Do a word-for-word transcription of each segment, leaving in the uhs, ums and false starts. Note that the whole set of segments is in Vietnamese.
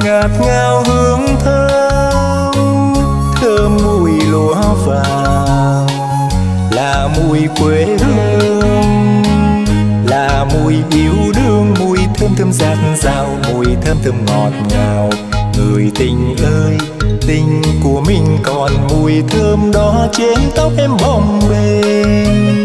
ngạt ngào hương thơm, thơm mùi lúa vàng là mùi quê hương, là mùi yêu đương, mùi thơm thơm rạt rào, mùi thơm thơm ngọt ngào. Người tình ơi, tình của mình còn mùi thơm đó trên tóc em bồng bềnh.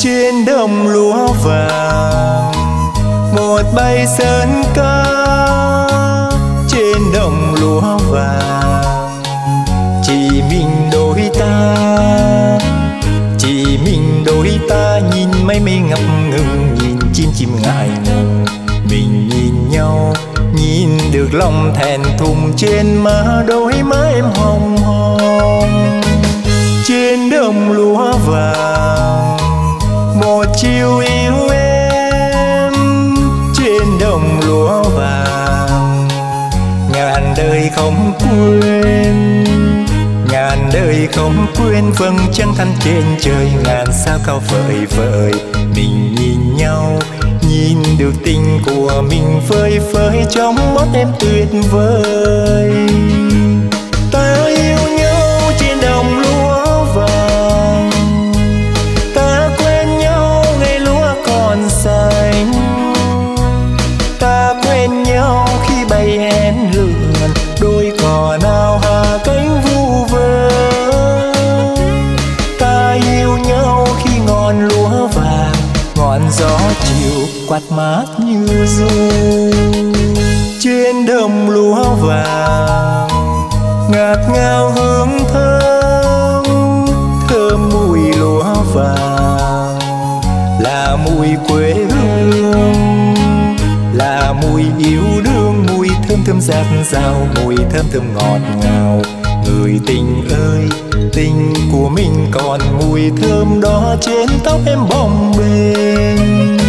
Trên đồng lúa vàng một bay sơn ca, trên đồng lúa vàng chỉ mình đôi ta, chỉ mình đôi ta nhìn mây mây ngập ngừng, nhìn chim chim ngại ngùng. Mình nhìn nhau nhìn được lòng thẹn thùng, trên má đôi má em hồng hồng. Trên đồng lúa vàng một chiều yêu em, trên đồng lúa vàng ngàn đời không quên, ngàn đời không quên. Vầng trăng thanh trên trời, ngàn sao cao vời vời. Mình nhìn nhau nhìn được tình của mình phơi phới trong mắt em tuyệt vời. Ta yêu nhau trên đồng lúa vàng, ta quên nhau ngày lúa còn xanh, ta quên nhau khi bay hén lượn đôi cò nào hạ cánh vu vơ. Ta yêu nhau khi ngọn lúa vàng, ngọn gió chiều quạt mát như ru. Trên đồng lúa vàng ngạt ngào hương thơm, thơm mùi lúa vàng là mùi quê hương, là mùi yêu đương, mùi thơm thơm rạt rào, mùi thơm thơm ngọt ngào. Người tình ơi, tình của mình còn mùi thơm đó trên tóc em bồng bềnh.